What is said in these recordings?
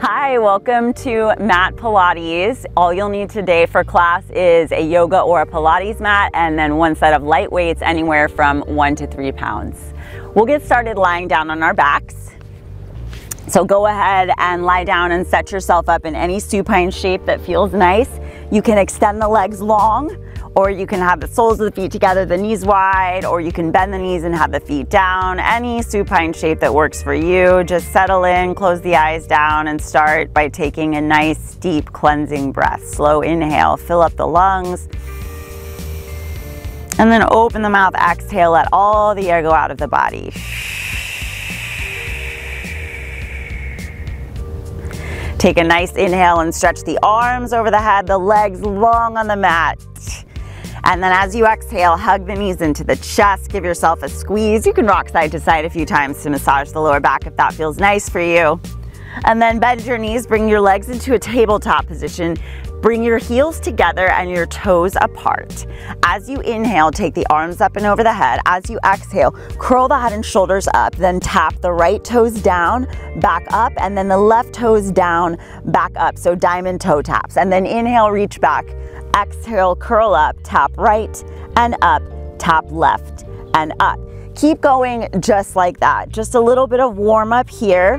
Hi, welcome to Mat Pilates. All you'll need today for class is a yoga or a Pilates mat and then one set of light weights anywhere from 1 to 3 pounds. We'll get started lying down on our backs. So go ahead and lie down and set yourself up in any supine shape that feels nice. You can extend the legs long, or you can have the soles of the feet together, the knees wide, or you can bend the knees and have the feet down. Any supine shape that works for you. Just settle in, close the eyes down, and start by taking a nice, deep, cleansing breath. Slow inhale, fill up the lungs. And then open the mouth, exhale, let all the air go out of the body. Take a nice inhale and stretch the arms over the head, the legs long on the mat. And then as you exhale, hug the knees into the chest, give yourself a squeeze. You can rock side to side a few times to massage the lower back if that feels nice for you. And then bend your knees, bring your legs into a tabletop position. Bring your heels together and your toes apart. As you inhale, take the arms up and over the head. As you exhale, curl the head and shoulders up, then tap the right toes down, back up, and then the left toes down, back up. So diamond toe taps. And then inhale, reach back. Exhale, curl up, tap right and up, tap left and up. Keep going just like that. Just a little bit of warm up here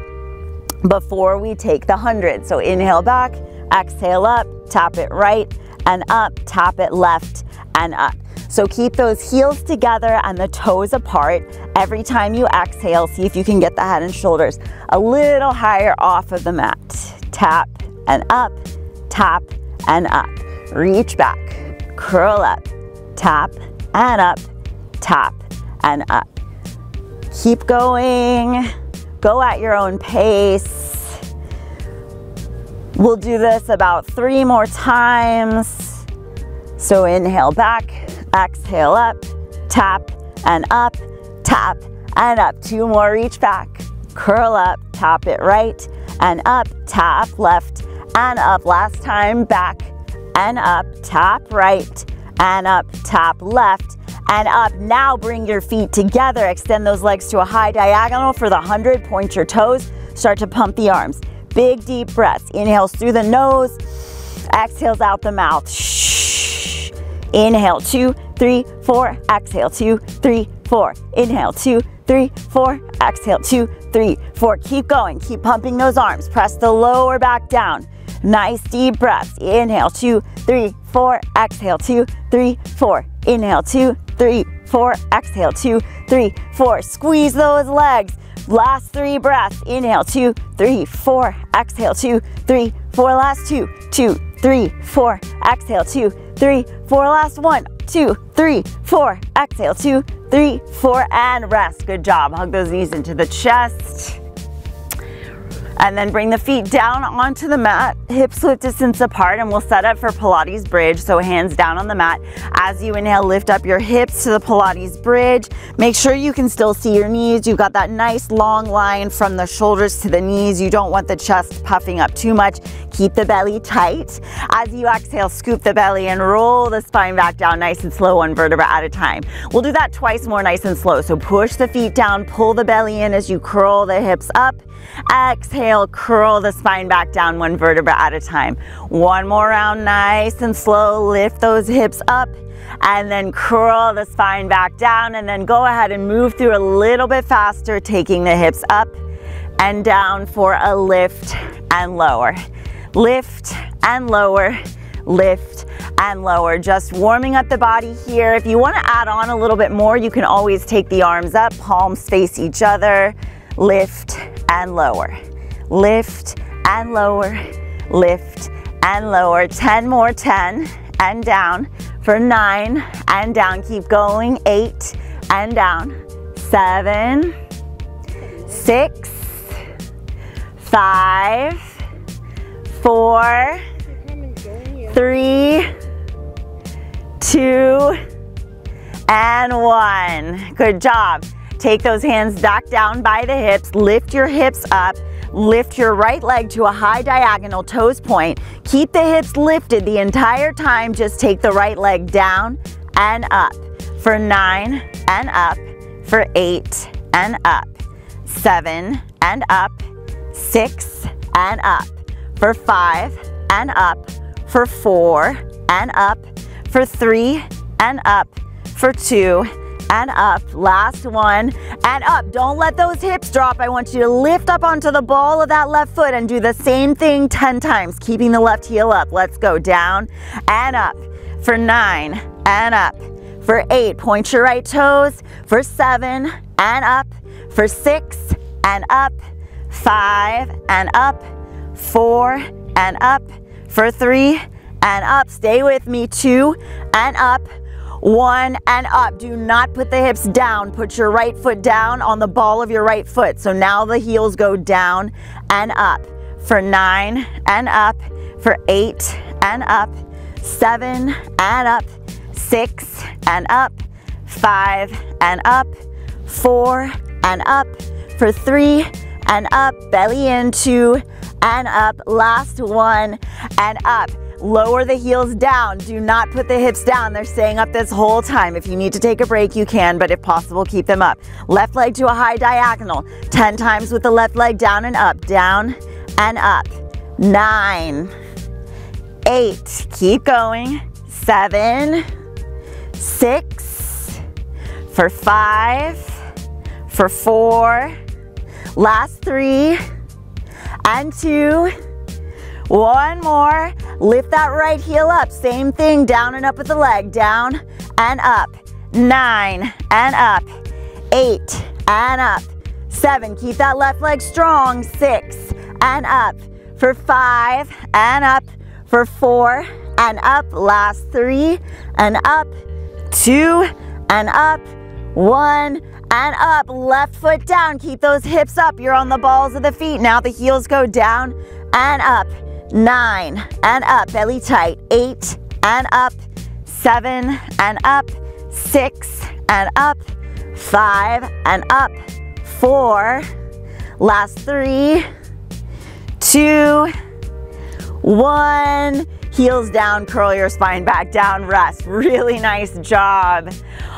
before we take the 100. So inhale back, exhale up, tap it right and up, tap it left and up. So keep those heels together and the toes apart. Every time you exhale, see if you can get the head and shoulders a little higher off of the mat. Tap and up, tap and up. Reach back, curl up, tap and up, tap and up. Keep going. Go at your own pace. We'll do this about 3 more times. So inhale back, exhale up, tap and up, tap and up. 2 more, reach back, curl up, tap it right and up, tap left and up. Last time, back and up, tap right and up, tap left and up. Now bring your feet together, extend those legs to a high diagonal for the 100, point your toes, start to pump the arms. Big deep breaths. Inhales through the nose, exhales out the mouth. Shh. Inhale 2, 3, 4. Exhale 2, 3, 4. Inhale 2, 3, 4. Exhale 2, 3, 4. Keep going. Keep pumping those arms. Press the lower back down. Nice deep breaths. Inhale 2, 3, 4. Exhale 2, 3, 4. Inhale 2, 3, 4. Exhale 2, 3, 4. Squeeze those legs. Last 3 breaths. Inhale 2, 3, 4. Exhale 2, 3, 4. Last 2, 2, 3, 4. Exhale 2, 3, 4. Last 1, 2, 3, 4. Exhale 2, 3, 4. And rest. Good job. Hug those knees into the chest. And then bring the feet down onto the mat, hips width distance apart, and we'll set up for Pilates bridge. So hands down on the mat. As you inhale, lift up your hips to the Pilates bridge. Make sure you can still see your knees. You've got that nice long line from the shoulders to the knees. You don't want the chest puffing up too much. Keep the belly tight. As you exhale, scoop the belly and roll the spine back down nice and slow, 1 vertebra at a time. We'll do that twice more, nice and slow. So push the feet down, pull the belly in as you curl the hips up. Exhale, curl the spine back down, 1 vertebra at a time. 1 more round, nice and slow. Lift those hips up and then curl the spine back down, and then go ahead and move through a little bit faster, taking the hips up and down for a lift and lower. Lift and lower, lift and lower. Just warming up the body here. If you want to add on a little bit more, you can always take the arms up, palms face each other. Lift and lower, lift and lower, lift and lower. 10 more, 10 and down for 9 and down. Keep going, 8 and down, 7, 6, 5, 4, 3, 2, and 1. Good job. Take those hands back down by the hips, lift your hips up, lift your right leg to a high diagonal, toes point. Keep the hips lifted the entire time, just take the right leg down and up for 9 and up, for 8 and up, 7 and up, 6 and up, for 5 and up, for 4 and up, for 3 and up, for 2 and up, last one and up. Don't let those hips drop. I want you to lift up onto the ball of that left foot and do the same thing 10 times, keeping the left heel up. Let's go down and up, for 9 and up, for 8, point your right toes, for 7 and up, for 6 and up, 5 and up, 4 and up, for 3 and up, stay with me, 2 and up, 1 and up. Do not put the hips down, put your right foot down on the ball of your right foot. So now the heels go down and up, for 9 and up, for 8 and up, 7 and up, 6 and up, 5 and up, 4 and up, for 3 and up, belly in, 2 and up, last one and up. Lower the heels down. Do not put the hips down. They're staying up this whole time. If you need to take a break, you can, but if possible, keep them up. Left leg to a high diagonal. 10 times with the left leg, down and up, 9, 8, keep going, 7, 6, for 5, for 4, last 3, and 2, 1 more. Lift that right heel up, same thing, down and up with the leg, down and up, 9 and up, 8 and up, 7, keep that left leg strong, 6 and up, for 5 and up, for 4 and up, last 3 and up, 2 and up, 1 and up, left foot down, keep those hips up, you're on the balls of the feet, now the heels go down and up, 9 and up, belly tight, 8 and up, 7 and up, 6 and up, 5 and up, 4, last 3, 2, 1, heels down, curl your spine back down, rest. Really nice job.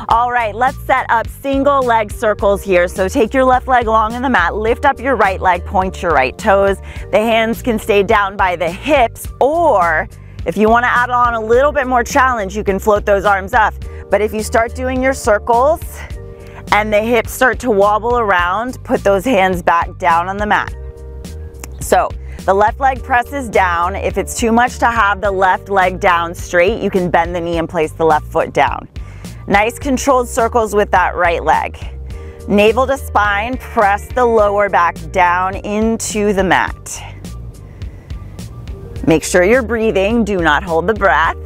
All right, let's set up single leg circles here. So take your left leg long in the mat, lift up your right leg, point your right toes. The hands can stay down by the hips, or if you want to add on a little bit more challenge, you can float those arms up. But if you start doing your circles and the hips start to wobble around, put those hands back down on the mat. So the left leg presses down. If it's too much to have the left leg down straight, you can bend the knee and place the left foot down. Nice controlled circles with that right leg. Navel to spine, press the lower back down into the mat. Make sure you're breathing, do not hold the breath.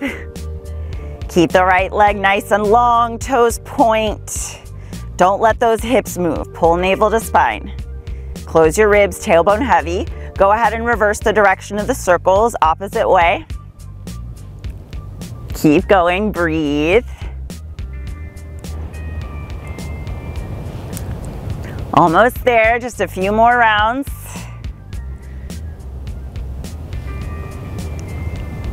Keep the right leg nice and long, toes point. Don't let those hips move, pull navel to spine. Close your ribs, tailbone heavy. Go ahead and reverse the direction of the circles, opposite way. Keep going, breathe. Almost there, just a few more rounds.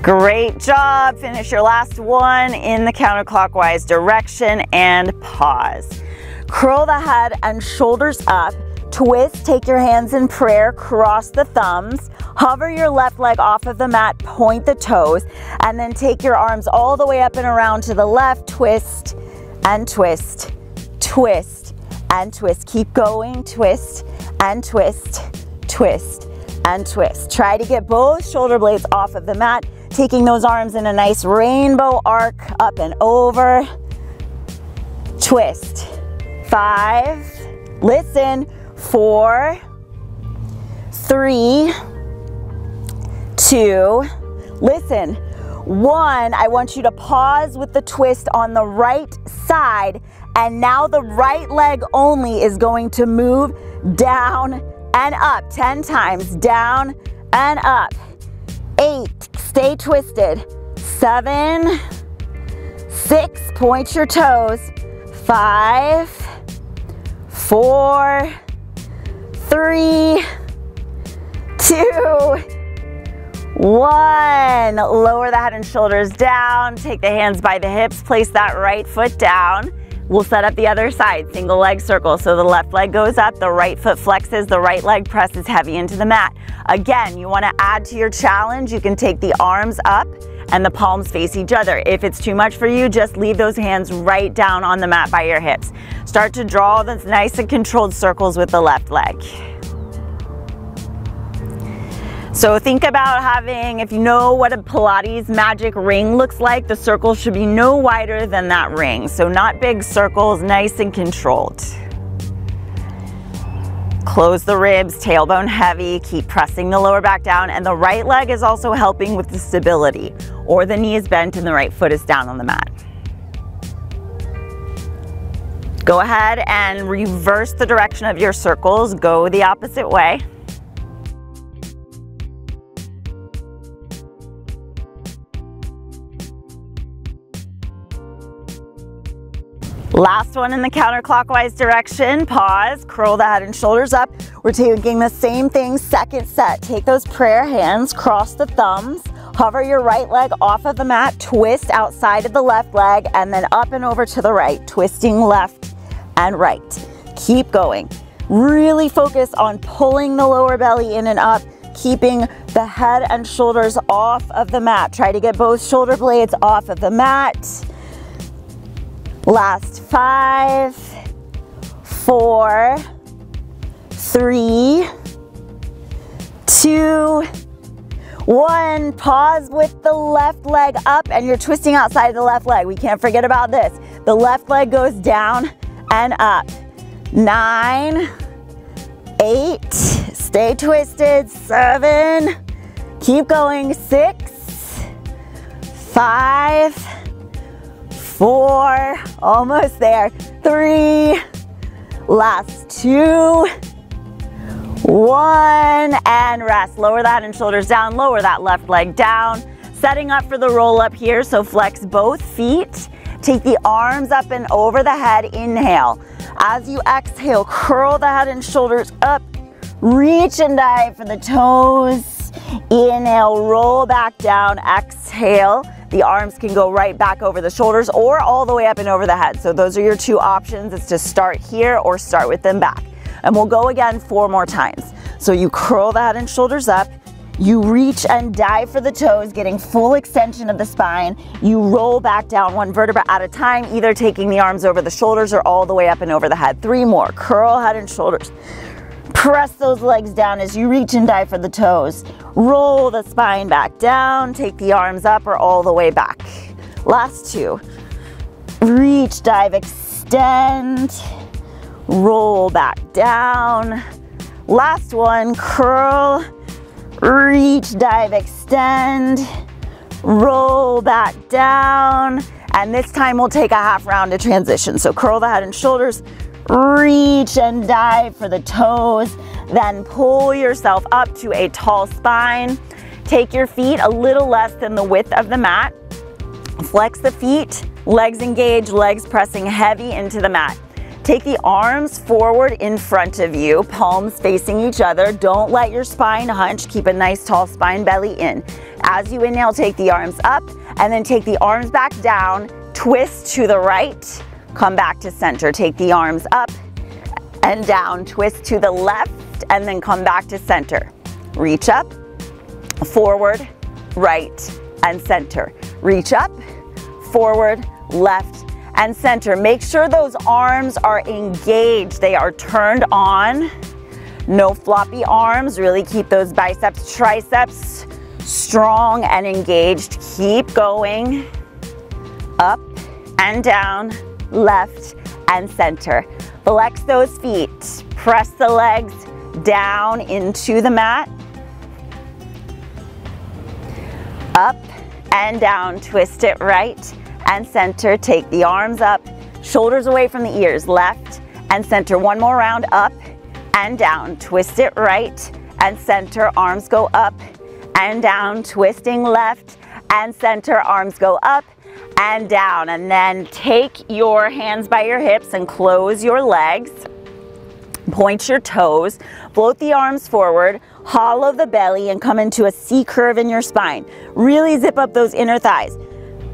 Great job, finish your last one in the counterclockwise direction and pause. Curl the head and shoulders up. Twist, take your hands in prayer, cross the thumbs, hover your left leg off of the mat, point the toes, and then take your arms all the way up and around to the left, twist and twist, twist and twist. Keep going, twist and twist, twist and twist. Try to get both shoulder blades off of the mat, taking those arms in a nice rainbow arc, up and over, twist, 5, listen, 4, 3, 2, listen, 1. I want you to pause with the twist on the right side, and now the right leg only is going to move down and up, 10 times, down and up, 8, stay twisted, 7, 6, point your toes, 5, 4, 3, 2, 1. Lower the head and shoulders down. Take the hands by the hips. Place that right foot down. We'll set up the other side, single leg circle. So the left leg goes up, the right foot flexes, the right leg presses heavy into the mat. Again, you want to add to your challenge. You can take the arms up and the palms face each other. If it's too much for you, just leave those hands right down on the mat by your hips. Start to draw those nice and controlled circles with the left leg. So think about having, if you know what a Pilates magic ring looks like, the circle should be no wider than that ring. So not big circles, nice and controlled. Close the ribs, tailbone heavy, keep pressing the lower back down, and the right leg is also helping with the stability, or the knee is bent and the right foot is down on the mat. Go ahead and reverse the direction of your circles, go the opposite way. Last one in the counterclockwise direction. Pause, curl the head and shoulders up. We're taking the same thing, second set. Take those prayer hands, cross the thumbs, hover your right leg off of the mat, twist outside of the left leg, and then up and over to the right, twisting left and right. Keep going. Really focus on pulling the lower belly in and up, keeping the head and shoulders off of the mat. Try to get both shoulder blades off of the mat. Last 5, 4, 3, 2, 1. Pause with the left leg up, and you're twisting outside of the left leg. We can't forget about this. The left leg goes down and up. 9, 8, stay twisted, 7, keep going, 6, 5, 4, almost there, 3, last 2, 1, and rest. Lower that and shoulders down, lower that left leg down. Setting up for the roll up here, so flex both feet. Take the arms up and over the head, inhale. As you exhale, curl the head and shoulders up, reach and dive for the toes. Inhale, roll back down, exhale. The arms can go right back over the shoulders or all the way up and over the head. So those are your two options, is to start here or start with them back. And we'll go again 4 more times. So you curl the head and shoulders up, you reach and dive for the toes, getting full extension of the spine. You roll back down 1 vertebra at a time, either taking the arms over the shoulders or all the way up and over the head. 3 more, curl head and shoulders. Press those legs down as you reach and dive for the toes. Roll the spine back down, take the arms up or all the way back. Last 2. Reach, dive, extend, roll back down. Last 1, curl, reach, dive, extend, roll back down. And this time we'll take a half round to transition. So curl the head and shoulders, reach and dive for the toes, then pull yourself up to a tall spine. Take your feet a little less than the width of the mat. Flex the feet, legs engaged, legs pressing heavy into the mat. Take the arms forward in front of you, palms facing each other. Don't let your spine hunch. Keep a nice tall spine, belly in. As you inhale, take the arms up and then take the arms back down, twist to the right. Come back to center, take the arms up and down, twist to the left, and then come back to center. Reach up, forward, right, and center. Reach up, forward, left, and center. Make sure those arms are engaged, they are turned on. No floppy arms, really keep those biceps, triceps strong and engaged. Keep going, up and down, left and center. Flex those feet, press the legs down into the mat. Up and down, twist it right and center. Take the arms up, shoulders away from the ears, left and center. 1 more round, up and down, twist it right and center. Arms go up and down, twisting left and center. Arms go up and down, and then take your hands by your hips and close your legs. Point your toes, float the arms forward, hollow the belly, and come into a C curve in your spine. Really zip up those inner thighs.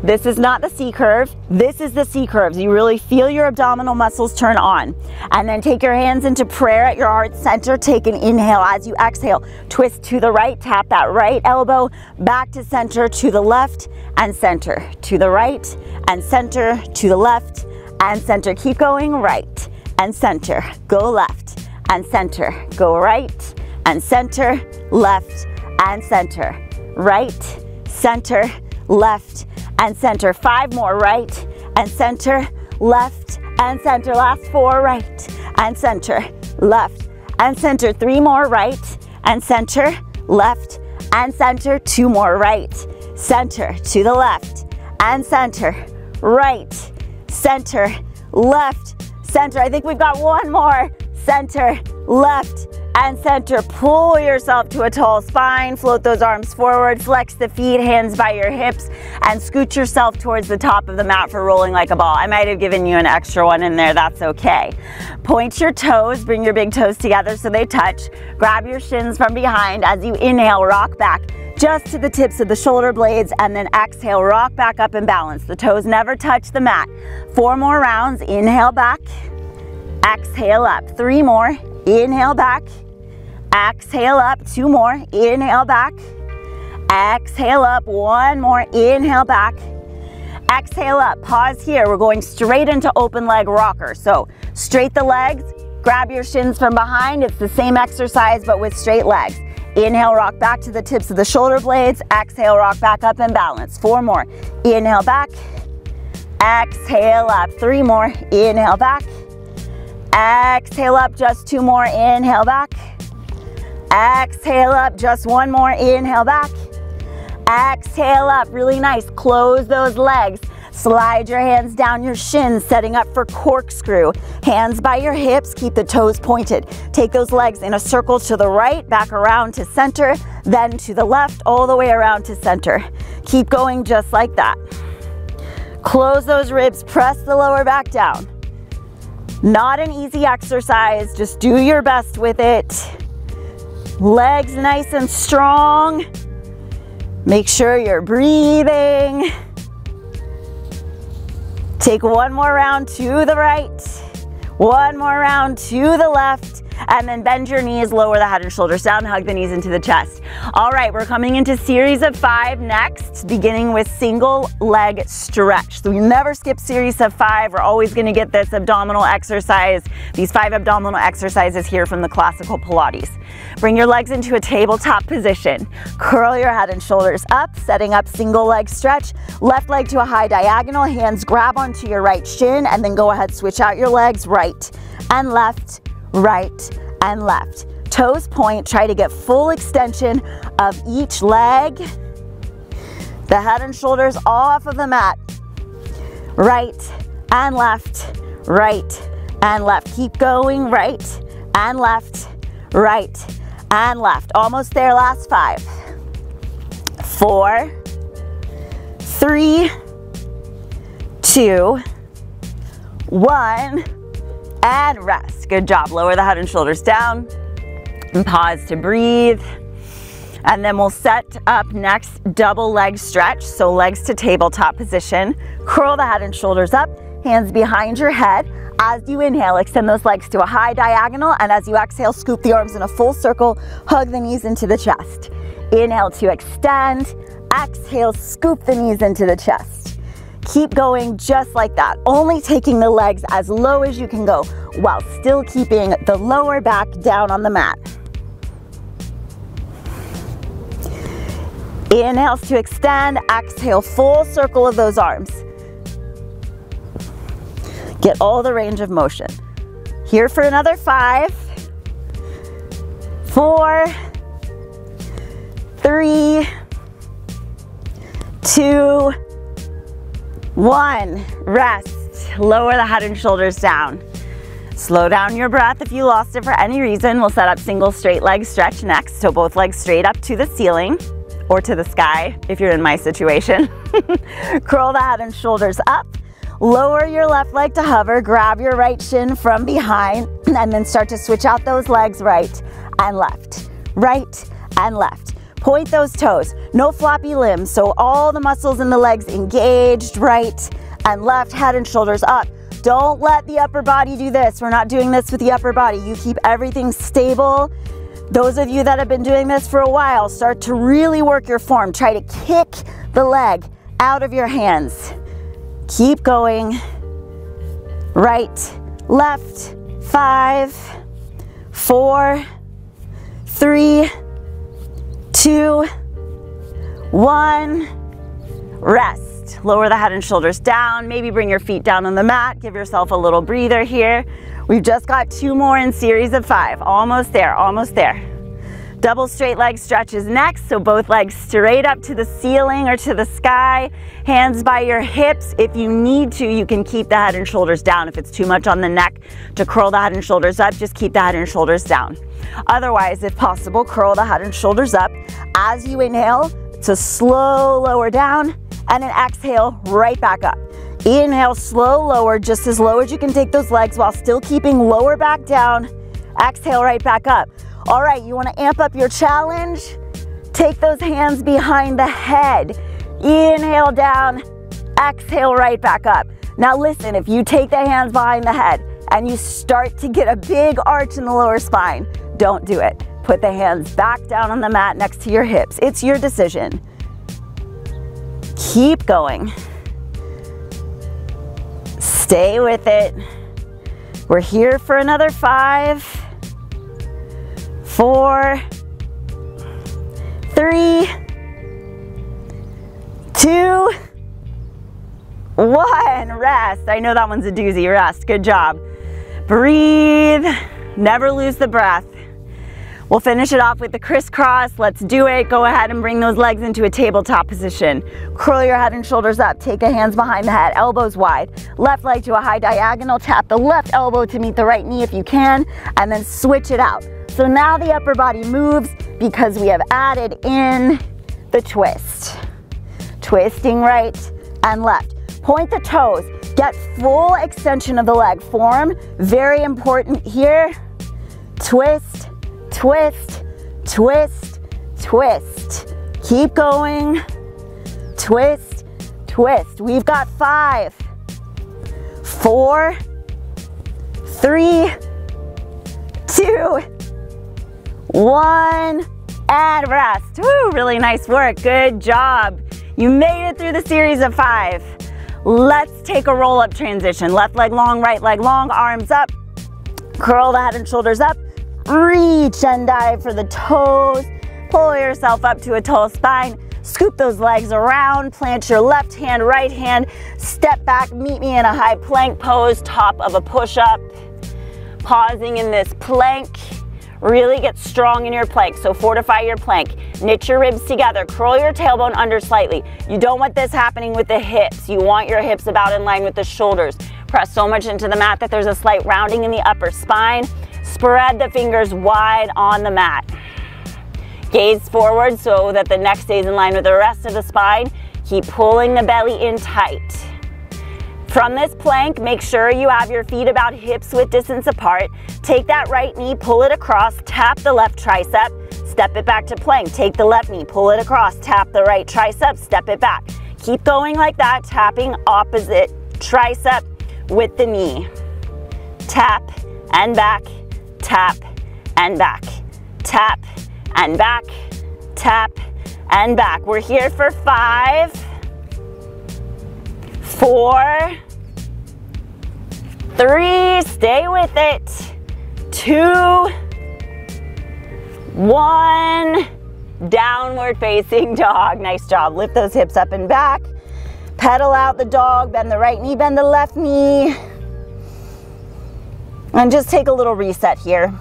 This is not the C curve. This is the C curves. You really feel your abdominal muscles turn on. And then take your hands into prayer at your heart center. Take an inhale as you exhale. Twist to the right, tap that right elbow, back to center, to the left and center, to the right and center, to the left and center. Keep going, right and center, go left and center, go right and center, left and center, right, center, left and center. 5 more, right and center, left and center. Last 4, right and center, left and center. 3 more, right and center, left and center. 2 more, right, center, to the left and center, right, center, left, center. I think we've got 1 more. Center, left and center. Pull yourself to a tall spine, float those arms forward, flex the feet, hands by your hips, and scoot yourself towards the top of the mat for rolling like a ball. I might have given you an extra one in there, that's okay. Point your toes, bring your big toes together so they touch. Grab your shins from behind. As you inhale, rock back just to the tips of the shoulder blades, and then exhale, rock back up and balance. The toes never touch the mat. 4 more rounds. Inhale back, exhale up. 3 more, inhale back, exhale up. 2 more, inhale back, exhale up. 1 more, inhale back, exhale up. Pause here. We're going straight into open leg rocker. So straight the legs, grab your shins from behind. It's the same exercise but with straight legs. Inhale, rock back to the tips of the shoulder blades. Exhale, rock back up and balance. 4 more, inhale back, exhale up. 3 more, inhale back, exhale up. Just 2 more, inhale back, exhale up. Just 1 more, inhale back, exhale up. Really nice. Close those legs, slide your hands down your shins, setting up for corkscrew. Hands by your hips, keep the toes pointed. Take those legs in a circle to the right, back around to center, then to the left, all the way around to center. Keep going just like that. Close those ribs, press the lower back down. Not an easy exercise, just do your best with it. Legs nice and strong. Make sure you're breathing. Take 1 more round to the right, 1 more round to the left, and then bend your knees, lower the head and shoulders down, hug the knees into the chest. All right, we're coming into series of 5 next, beginning with single leg stretch. So we never skip series of 5. We're always going to get this abdominal exercise, these 5 abdominal exercises here from the classical Pilates. Bring your legs into a tabletop position. Curl your head and shoulders up, setting up single leg stretch. Left leg to a high diagonal, hands grab onto your right shin, and then go ahead, switch out your legs, right and left, right and left. Toes point, try to get full extension of each leg. The head and shoulders off of the mat. Right and left, right and left. Keep going, right and left, right and left. Almost there, last 5. 4, 3, 2, 1. And rest. Good job. Lower the head and shoulders down and pause to breathe. And then we'll set up next double leg stretch. So legs to tabletop position. Curl the head and shoulders up, hands behind your head. As you inhale, extend those legs to a high diagonal, and as you exhale, scoop the arms in a full circle, hug the knees into the chest. Inhale to extend, exhale, scoop the knees into the chest. Keep going just like that, only taking the legs as low as you can go while still keeping the lower back down on the mat. Inhales to extend, exhale, full circle of those arms. Get all the range of motion. Here for another 5, 4, 3, 2, 1, rest. Lower the head and shoulders down. Slow down your breath if you lost it for any reason. We'll set up single straight leg stretch next. So both legs straight up to the ceiling or to the sky if you're in my situation. Curl the head and shoulders up. Lower your left leg to hover. Grab your right shin from behind and then start to switch out those legs right and left. Right and left. Point those toes. No floppy limbs, so all the muscles in the legs engaged, right and left, head and shoulders up. Don't let the upper body do this. We're not doing this with the upper body. You keep everything stable. Those of you that have been doing this for a while, start to really work your form. Try to kick the leg out of your hands. Keep going. Right, left, 5, 4, 3, 2, 1. Rest. Lower the head and shoulders down. Maybe bring your feet down on the mat. Give yourself a little breather here. We've just got 2 more in series of 5. Almost there, almost there. Double straight leg stretches next, so both legs straight up to the ceiling or to the sky. Hands by your hips. If you need to, you can keep the head and shoulders down. If it's too much on the neck to curl the head and shoulders up, just keep the head and shoulders down. Otherwise, if possible, curl the head and shoulders up. As you inhale, it's a slow lower down, and an exhale right back up. Inhale, slow lower, just as low as you can take those legs while still keeping lower back down. Exhale right back up. All right, you want to amp up your challenge? Take those hands behind the head. Inhale down, exhale right back up. Now listen, if you take the hands behind the head and you start to get a big arch in the lower spine, don't do it. Put the hands back down on the mat next to your hips. It's your decision. Keep going. Stay with it. We're here for another 5, 4, 3, 2, 1. Rest. I know that one's a doozy. Rest. Good job. Breathe. Never lose the breath. We'll finish it off with the crisscross. Let's do it. Go ahead and bring those legs into a tabletop position. Curl your head and shoulders up. Take the hands behind the head, elbows wide. Left leg to a high diagonal. Tap the left elbow to meet the right knee if you can, and then switch it out. So now the upper body moves because we have added in the twist. Twisting right and left. Point the toes. Get full extension of the leg. Form, very important here. Twist. Twist, twist, twist. Keep going. Twist, twist. We've got 5, 4, 3, 2, 1, and rest. Woo, really nice work. Good job. You made it through the series of 5. Let's take a roll-up transition. Left leg long, right leg long, arms up. Curl the head and shoulders up. Reach and dive for the toes. Pull yourself up to a tall spine. Scoop those legs around. Plant your left hand, right hand. Step back. Meet me in a high plank pose, top of a push-up. Pausing in this plank. Really get strong in your plank, so fortify your plank. Knit your ribs together. Curl your tailbone under slightly. You don't want this happening with the hips. You want your hips about in line with the shoulders. Press so much into the mat that there's a slight rounding in the upper spine. Spread the fingers wide on the mat. Gaze forward so that the neck stays in line with the rest of the spine. Keep pulling the belly in tight. From this plank, make sure you have your feet about hips width distance apart. Take that right knee, pull it across, tap the left tricep, step it back to plank. Take the left knee, pull it across, tap the right tricep, step it back. Keep going like that, tapping opposite tricep with the knee. Tap and back. Tap and back, tap and back, tap and back. We're here for 5, 4, 3, stay with it, 2, 1, downward facing dog. Nice job. Lift those hips up and back. Pedal out the dog, bend the right knee, bend the left knee. And just take a little reset here.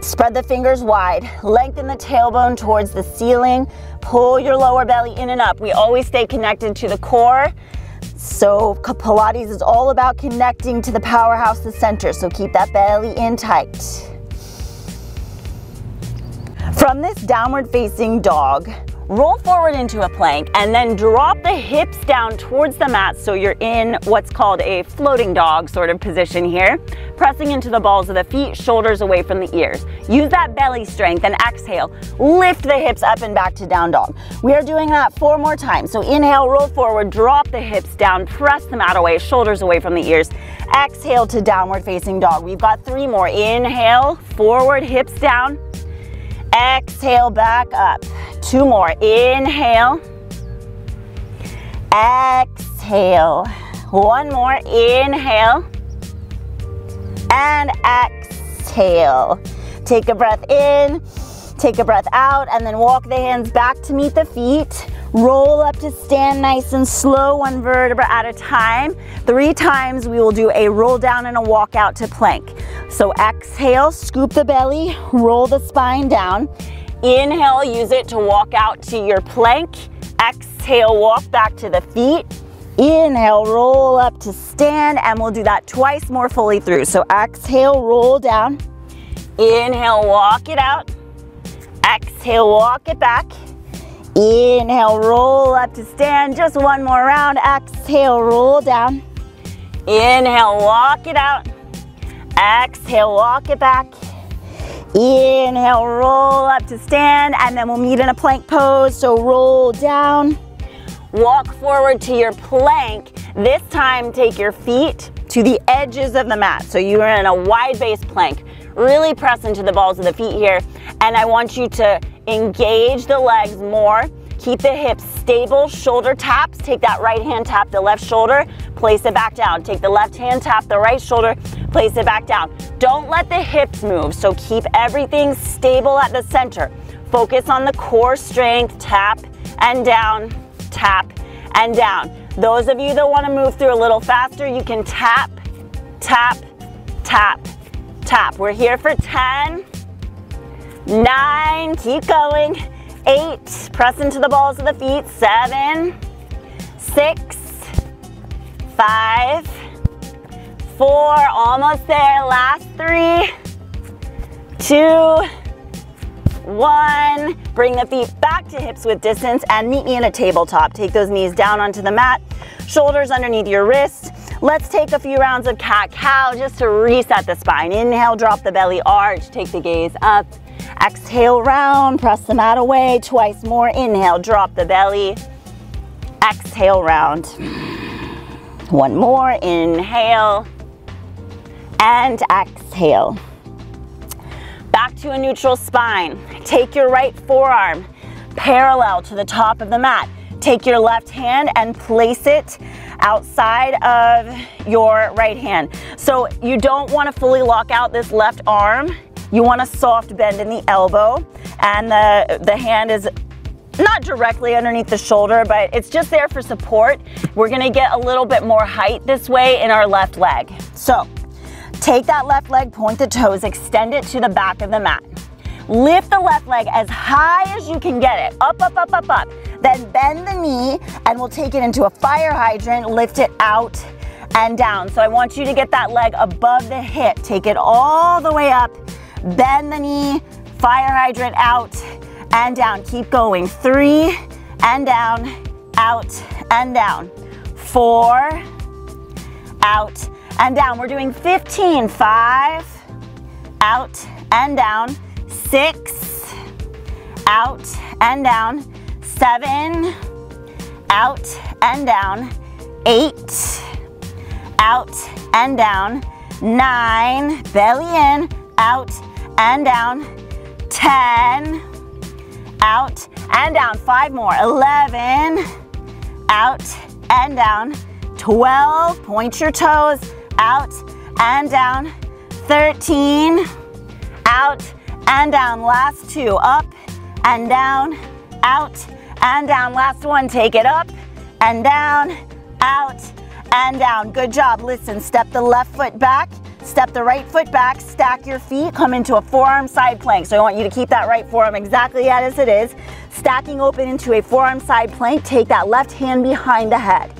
Spread the fingers wide. Lengthen the tailbone towards the ceiling. Pull your lower belly in and up. We always stay connected to the core. So Pilates is all about connecting to the powerhouse, the center. So keep that belly in tight. From this downward facing dog, roll forward into a plank, and then drop the hips down towards the mat so you're in what's called a floating dog sort of position here, pressing into the balls of the feet, shoulders away from the ears. Use that belly strength and exhale. Lift the hips up and back to down dog. We are doing that 4 more times. So inhale, roll forward, drop the hips down, press the mat away, shoulders away from the ears. Exhale to downward facing dog. We've got 3 more. Inhale, forward, hips down. Exhale, back up. 2 more. Inhale. Exhale. 1 more. Inhale. And exhale. Take a breath in. Take a breath out. And then walk the hands back to meet the feet. Roll up to stand nice and slow, 1 vertebra at a time. 3 times we will do a roll down and a walk out to plank. So exhale, scoop the belly, roll the spine down. Inhale, use it to walk out to your plank. Exhale, walk back to the feet. Inhale, roll up to stand, and we'll do that twice more fully through. So exhale, roll down. Inhale, walk it out. Exhale, walk it back. Inhale, roll up to stand. Just 1 more round. Exhale, roll down. Inhale, walk it out. Exhale, walk it back. Inhale, roll up to stand, and then we'll meet in a plank pose. So roll down, walk forward to your plank. This time, take your feet to the edges of the mat. So you are in a wide base plank. Really press into the balls of the feet here, and I want you to engage the legs more. Keep the hips stable, shoulder taps. Take that right hand, tap the left shoulder, place it back down. Take the left hand, tap the right shoulder, place it back down. Don't let the hips move, so keep everything stable at the center. Focus on the core strength, tap and down, tap and down. Those of you that want to move through a little faster, you can tap, tap, tap, tap. We're here for 10, 9, keep going. 8, press into the balls of the feet. 7, 6, 5, 4, almost there. Last 3, 2, 1. Bring the feet back to hips width distance and meet me in a tabletop. Take those knees down onto the mat, shoulders underneath your wrists. Let's take a few rounds of cat-cow just to reset the spine. Inhale, drop the belly arch, take the gaze up. Exhale, round, press the mat away. Twice more. Inhale, drop the belly. Exhale, round. 1 more. Inhale and exhale. Back to a neutral spine. Take your right forearm parallel to the top of the mat. Take your left hand and place it outside of your right hand. So you don't want to fully lock out this left arm. You want a soft bend in the elbow, and the hand is not directly underneath the shoulder, but it's just there for support. We're gonna get a little bit more height this way in our left leg. So take that left leg, point the toes, extend it to the back of the mat. Lift the left leg as high as you can get it. Up, up, up, up, up. Then bend the knee, and we'll take it into a fire hydrant, lift it out and down. So I want you to get that leg above the hip. Take it all the way up. Bend the knee, fire hydrant, out and down. Keep going. 3 and down, out and down. 4, out and down. We're doing 15. 5, out and down. 6, out and down. 7, out and down. 8, out and down. 9, belly in, out and down. 10, out and down. 5 more. 11, out and down. 12, point your toes, out and down. 13, out and down. Last 2, up and down, out and down. Last 1, take it up and down, out and down. Good job. Listen, step the left foot back. Step the right foot back, stack your feet, come into a forearm side plank. So I want you to keep that right forearm exactly as it is. Stacking open into a forearm side plank, take that left hand behind the head.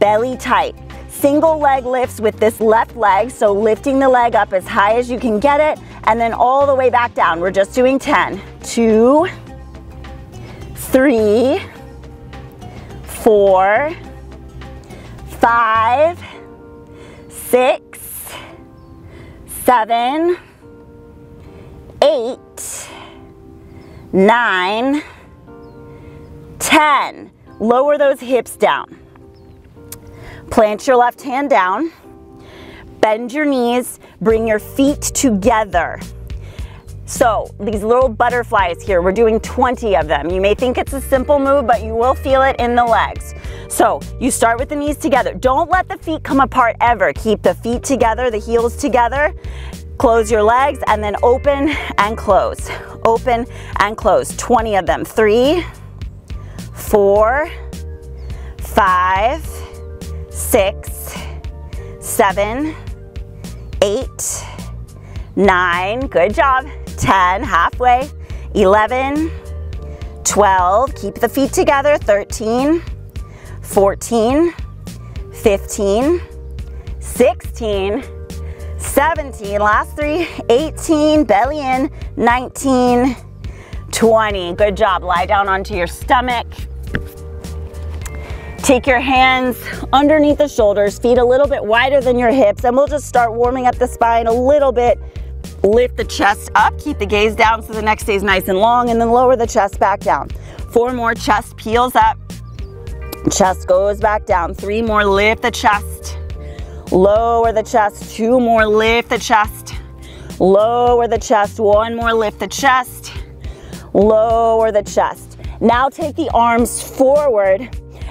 Belly tight. Single leg lifts with this left leg, so lifting the leg up as high as you can get it, and then all the way back down. We're just doing 10. 2, 3, 4, 5, 6, 7, 8, 9, 10. Lower those hips down. Plant your left hand down. Bend your knees. Bring your feet together. So these little butterflies here, we're doing 20 of them. You may think it's a simple move, but you will feel it in the legs. So you start with the knees together. Don't let the feet come apart ever. Keep the feet together, the heels together. Close your legs and then open and close. Open and close. 20 of them. 3, 4, 5, 6, 7, 8, 9. Good job. 10, halfway. 11, 12. Keep the feet together. 13, 14, 15, 16, 17, last 3, 18, belly in, 19, 20. Good job. Lie down onto your stomach. Take your hands underneath the shoulders, feet a little bit wider than your hips, and we'll just start warming up the spine a little bit. Lift the chest up, keep the gaze down so the neck stays nice and long, and then lower the chest back down. 4 more, chest peels up, chest goes back down. 3 more, lift the chest, lower the chest. 2 more, lift the chest, lower the chest. 1 more, lift the chest, lower the chest. Now take the arms forward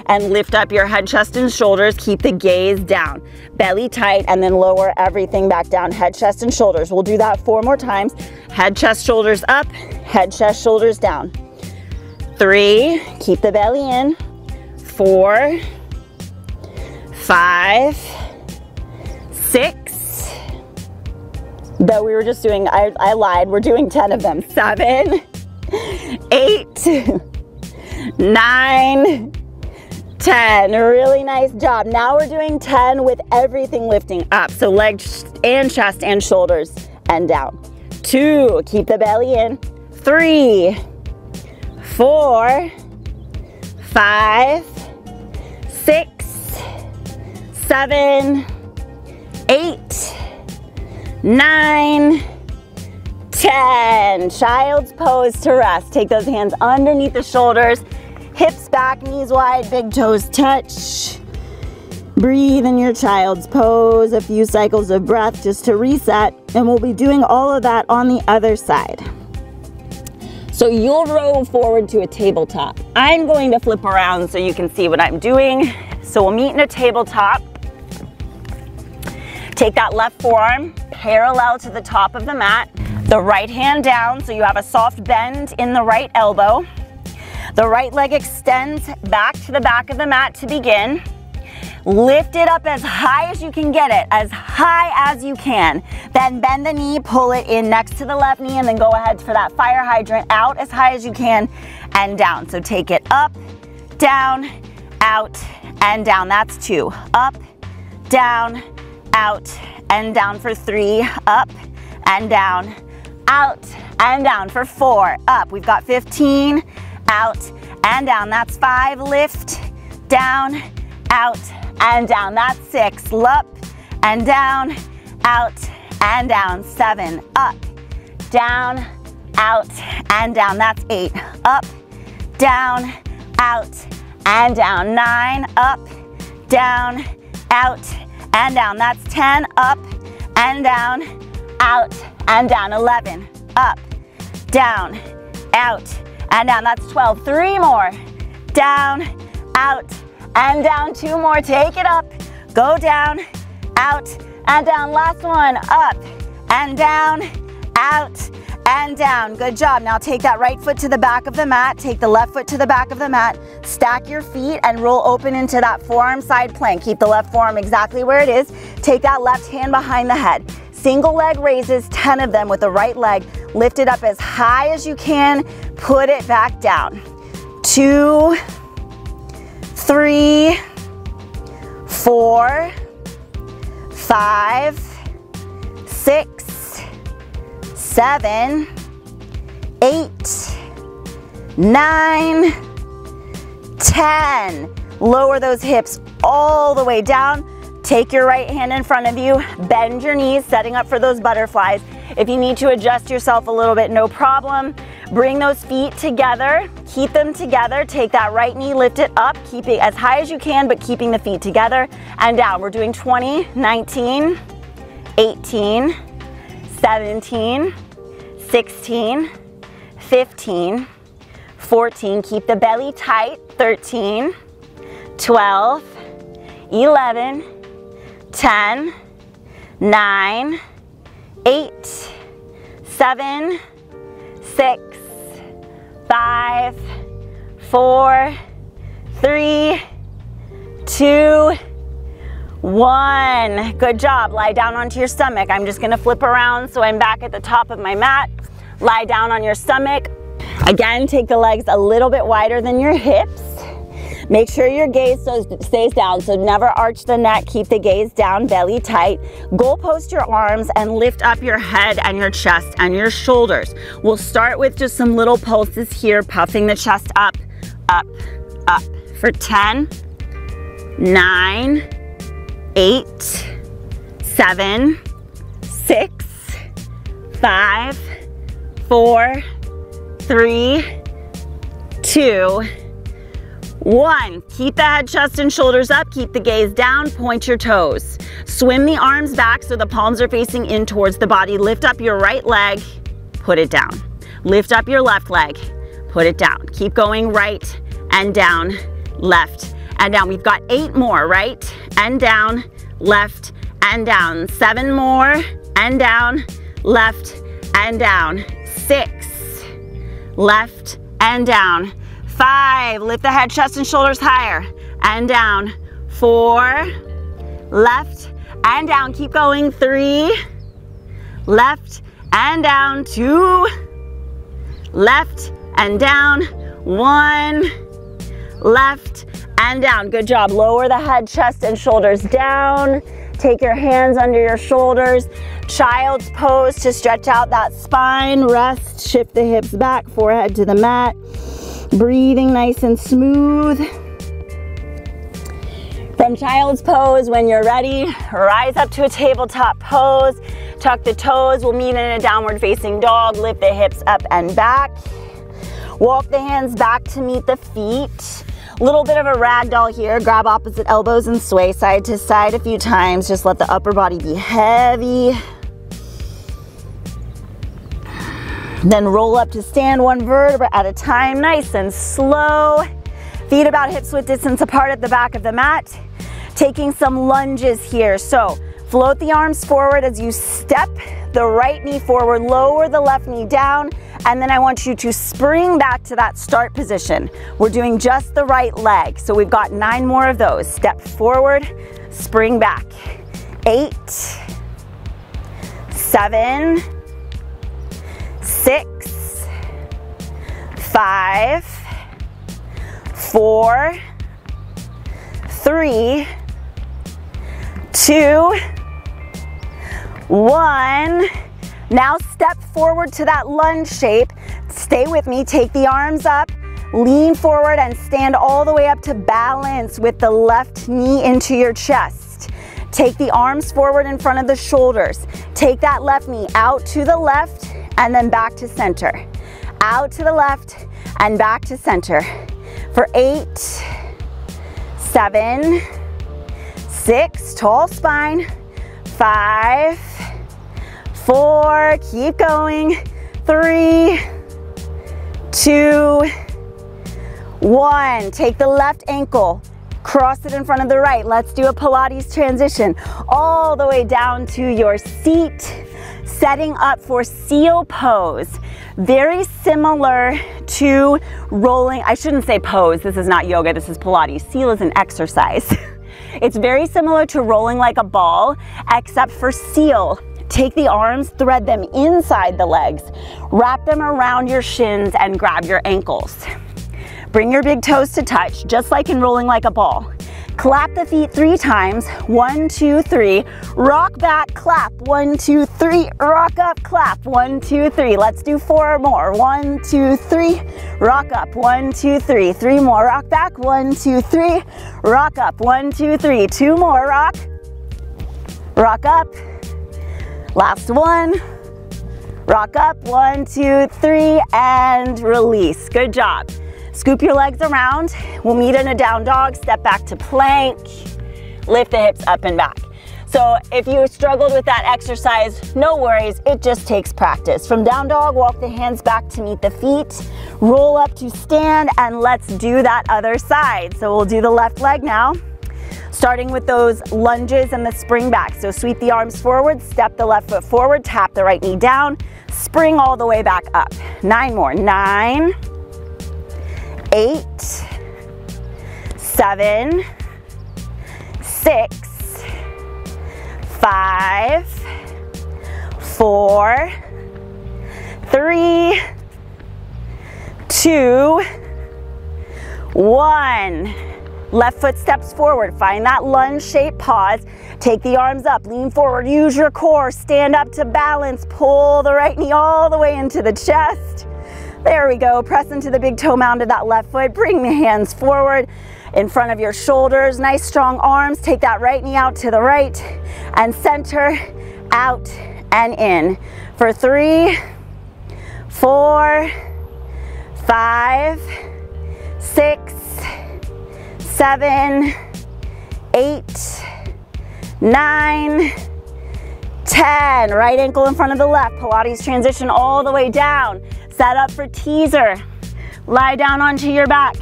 and lift up your head, chest, and shoulders. Keep the gaze down. Belly tight, and then lower everything back down. Head, chest, and shoulders. We'll do that 4 more times. Head, chest, shoulders up. Head, chest, shoulders down. 3, keep the belly in. 4, 5, 6. Though we were just doing, I lied, we're doing 10 of them. 7, 8, 9, 10. Really nice job. Now we're doing 10 with everything lifting up. So legs and chest and shoulders and down. 2, keep the belly in. 3, 4, 5, 6, 7, 8, 9, 10. Child's pose to rest. Take those hands underneath the shoulders. Hips back, knees wide, big toes touch. Breathe in your child's pose, a few cycles of breath just to reset, and we'll be doing all of that on the other side. So you'll row forward to a tabletop. I'm going to flip around so you can see what I'm doing. So we'll meet in a tabletop. Take that left forearm parallel to the top of the mat, the right hand down so you have a soft bend in the right elbow. The right leg extends back to the back of the mat to begin. Lift it up as high as you can get it, as high as you can. Then bend the knee, pull it in next to the left knee, and then go ahead for that fire hydrant, out as high as you can and down. So take it up, down, out, and down. That's 2. Up, down, out, and down for 3. Up, and down, out, and down for 4. Up, we've got 15. Out and down, that's 5, lift, down, out and down, that's 6, up and down, out and down, 7, up, down, out and down, that's 8, up, down, out and down, 9, up, down, out and down, that's 10, up and down, out and down, 11, up, down, out and down, that's 12, 3 more, down, out, and down, 2 more, take it up, go down, out, and down, last one, up, and down, out, and down, good job. Now take that right foot to the back of the mat, take the left foot to the back of the mat, stack your feet and roll open into that forearm side plank, keep the left forearm exactly where it is, take that left hand behind the head. Single leg raises, 10 of them with the right leg. Lift it up as high as you can, put it back down. 2, 3, 4, 5, 6, 7, 8, 9, 10. Lower those hips all the way down. Take your right hand in front of you, bend your knees, setting up for those butterflies. If you need to adjust yourself a little bit, no problem. Bring those feet together, keep them together. Take that right knee, lift it up, keep it as high as you can, but keeping the feet together and down. We're doing 20, 19, 18, 17, 16, 15, 14. Keep the belly tight, 13, 12, 11, 10, 9, 8, 7, 6, 5, 4, 3, 2, 1. Good job. Lie down onto your stomach. I'm just going to flip around so I'm back at the top of my mat. Lie down on your stomach. Again, take the legs a little bit wider than your hips. Make sure your gaze stays down, so never arch the neck. Keep the gaze down, belly tight. Goal post your arms and lift up your head and your chest and your shoulders. We'll start with just some little pulses here, puffing the chest up, up, up for 10, 9, 8, 7, 6, 5, 4, 3, 2, 1. Keep the head, chest, and shoulders up. Keep the gaze down. Point your toes. Swim the arms back so the palms are facing in towards the body. Lift up your right leg. Put it down. Lift up your left leg. Put it down. Keep going right and down, left and down. We've got 8 more. Right and down, left and down. 7 more and down, left and down. 6, left and down. 5, lift the head, chest, and shoulders higher and down. 4, left and down. Keep going. 3, left and down. 2, left and down. 1, left and down. Good job. Lower the head, chest, and shoulders down. Take your hands under your shoulders. Child's pose to stretch out that spine. Rest, shift the hips back, forehead to the mat. Breathing nice and smooth. From child's pose, when you're ready, rise up to a tabletop pose. Tuck the toes, we'll meet in a downward facing dog. Lift the hips up and back. Walk the hands back to meet the feet. Little bit of a ragdoll here. Grab opposite elbows and sway side to side a few times. Just let the upper body be heavy. Then roll up to stand, one vertebra at a time, nice and slow. Feet about hips width distance apart at the back of the mat. Taking some lunges here. So float the arms forward as you step the right knee forward, lower the left knee down, and then I want you to spring back to that start position. We're doing just the right leg. So we've got 9 more of those. Step forward, spring back. 8, 7, 6, 5, 4, 3, 2, 1. Now step forward to that lunge shape. Stay with me. Take the arms up. Lean forward and stand all the way up to balance with the left knee into your chest. Take the arms forward in front of the shoulders. Take that left knee out to the left and then back to center. Out to the left and back to center. For 8, 7, 6, tall spine, 5, 4, keep going, 3, 2, 1. Take the left ankle, cross it in front of the right. Let's do a Pilates transition. All the way down to your seat. Setting up for seal pose. Very similar to rolling, I shouldn't say pose, this is not yoga, this is Pilates. Seal is an exercise. It's very similar to rolling like a ball, except for seal. Take the arms, thread them inside the legs, wrap them around your shins and grab your ankles. Bring your big toes to touch, just like in rolling like a ball. Clap the feet 3 times. 1, 2, 3. Rock back, clap. 1, 2, 3. Rock up, clap. 1, 2, 3. Let's do 4 more. 1, 2, 3. Rock up. 1, 2, 3. 3 more. Rock back. 1, 2, 3. Rock up. 1, 2, 3. 2 more. Rock. Rock up. Last one. Rock up. 1, 2, 3, and release. Good job. Scoop your legs around. We'll meet in a down dog. Step back to plank. Lift the hips up and back. So if you struggled with that exercise, no worries. It just takes practice. From down dog, walk the hands back to meet the feet. Roll up to stand, and let's do that other side. So we'll do the left leg now, starting with those lunges and the spring back. So sweep the arms forward, step the left foot forward, tap the right knee down, spring all the way back up. 9 more. 9, 8, 7, 6, 5, 4, 3, 2, 1. Left foot steps forward, find that lunge shape, pause, take the arms up, lean forward, use your core, stand up to balance, pull the right knee all the way into the chest. There we go, press into the big toe mound of that left foot, bring the hands forward in front of your shoulders, nice strong arms, take that right knee out to the right and center, out and in for 3, 4, 5, 6, 7, 8, 9, 10. Right ankle in front of the left, Pilates transition all the way down. Set up for teaser. Lie down onto your back.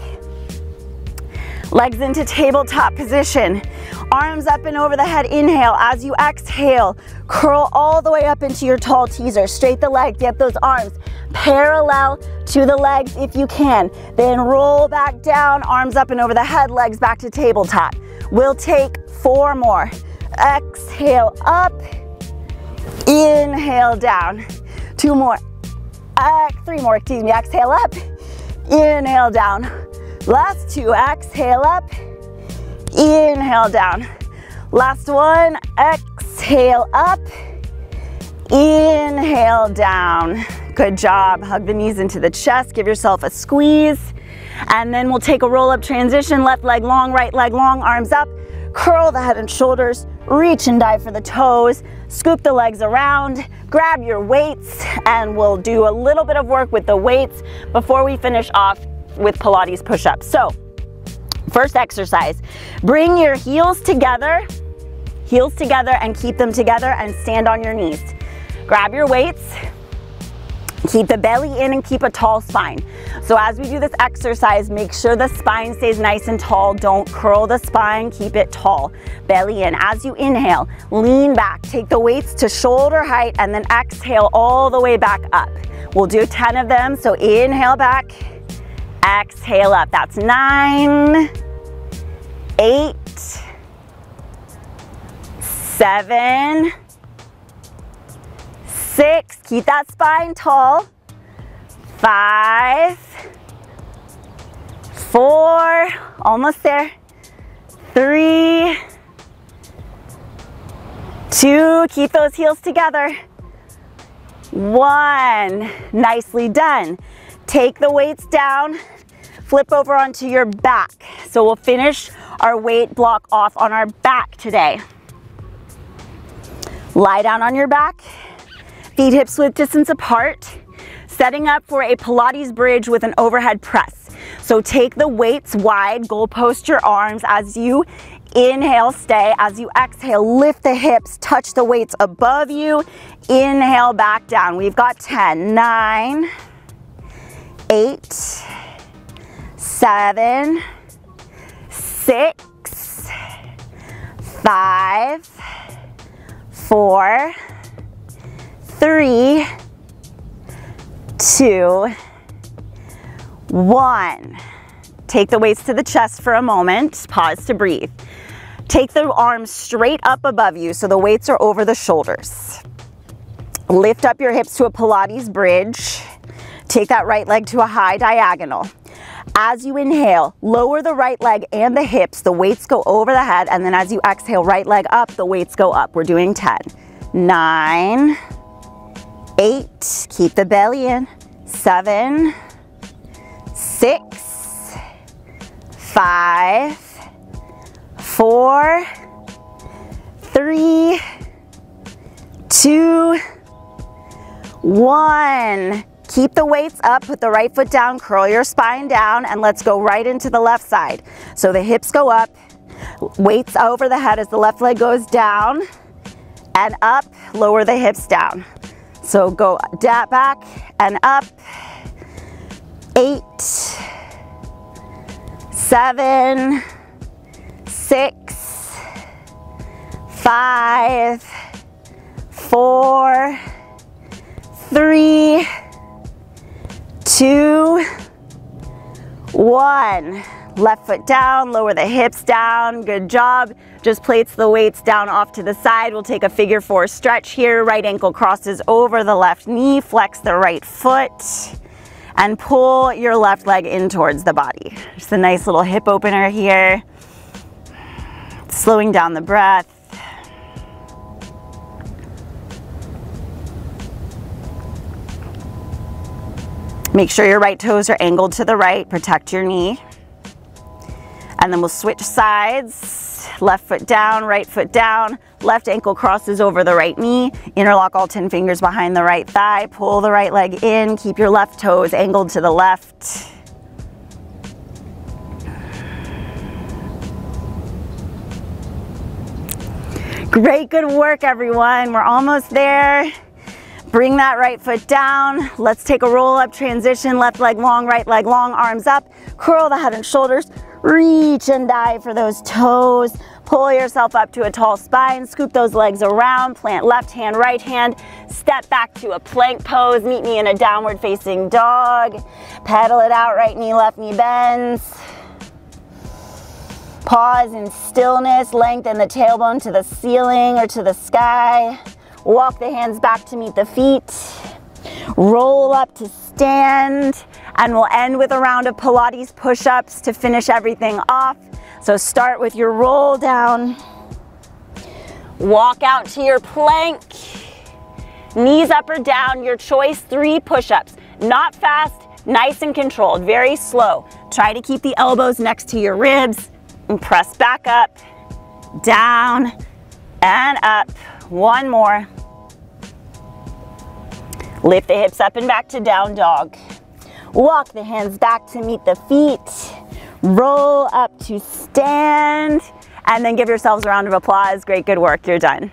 Legs into tabletop position. Arms up and over the head, inhale. As you exhale, curl all the way up into your tall teaser. Straight the leg, get those arms parallel to the legs if you can. Then roll back down, arms up and over the head, legs back to tabletop. We'll take 4 more. Exhale up, inhale down. 2 more. 3 more, excuse me. Exhale up, inhale down. Last 2, exhale up, inhale down. Last 1, exhale up, inhale down. Good job. Hug the knees into the chest, give yourself a squeeze, and then we'll take a roll up transition. Left leg long, right leg long, arms up, curl the head and shoulders, reach and dive for the toes, scoop the legs around, grab your weights, and we'll do a little bit of work with the weights before we finish off with Pilates push-ups. So, first exercise, bring your heels together and keep them together and stand on your knees. Grab your weights, keep the belly in and keep a tall spine. So as we do this exercise, make sure the spine stays nice and tall. Don't curl the spine, keep it tall. Belly in. As you inhale, lean back. Take the weights to shoulder height and then exhale all the way back up. We'll do 10 of them. So inhale back, exhale up. That's 9, 8, 7, 6, keep that spine tall, 5, 4, almost there, 3, 2, keep those heels together, 1, nicely done. Take the weights down, flip over onto your back. So we'll finish our weight block off on our back today. Lie down on your back. Feet hips width distance apart, setting up for a Pilates bridge with an overhead press. So take the weights wide, goal post your arms. As you inhale, stay. As you exhale, lift the hips, touch the weights above you. Inhale back down. We've got 10, 9, 8, 7, 6, 5, 4, 3, 2, 1. Take the weights to the chest for a moment. Pause to breathe. Take the arms straight up above you so the weights are over the shoulders. Lift up your hips to a Pilates bridge. Take that right leg to a high diagonal. As you inhale, lower the right leg and the hips, the weights go over the head, and then as you exhale, right leg up, the weights go up. We're doing 10, 9, 8, keep the belly in, 7, 6, 5, 4, 3, 2, 1. Keep the weights up, put the right foot down, curl your spine down, and let's go right into the left side. So the hips go up, weights over the head as the left leg goes down, and up, lower the hips down. So go back and up, 8, 7, 6, 5, 4, 3, 2, 1. Left foot down, lower the hips down, good job. Just plates the weights down off to the side. We'll take a figure four stretch here. Right ankle crosses over the left knee, flex the right foot, and pull your left leg in towards the body. Just a nice little hip opener here. Slowing down the breath. Make sure your right toes are angled to the right, protect your knee. And then we'll switch sides, left foot down, right foot down, left ankle crosses over the right knee, interlock all 10 fingers behind the right thigh, pull the right leg in, keep your left toes angled to the left. Great, good work everyone, we're almost there. Bring that right foot down. Let's take a roll up transition, left leg long, right leg long, arms up, curl the head and shoulders. Reach and dive for those toes. Pull yourself up to a tall spine. Scoop those legs around. Plant left hand, right hand. Step back to a plank pose. Meet me in a downward facing dog. Pedal it out. Right knee, left knee bends. Pause in stillness. Lengthen the tailbone to the ceiling or to the sky. Walk the hands back to meet the feet. Roll up to stand, and we'll end with a round of Pilates push-ups to finish everything off. So start with your roll down, walk out to your plank, knees up or down, your choice, 3 push-ups. Not fast, nice and controlled, very slow. Try to keep the elbows next to your ribs and press back up, down, and up. One more. Lift the hips up and back to down dog. Walk the hands back to meet the feet. Roll up to stand, and then give yourselves a round of applause. Great, good work, you're done.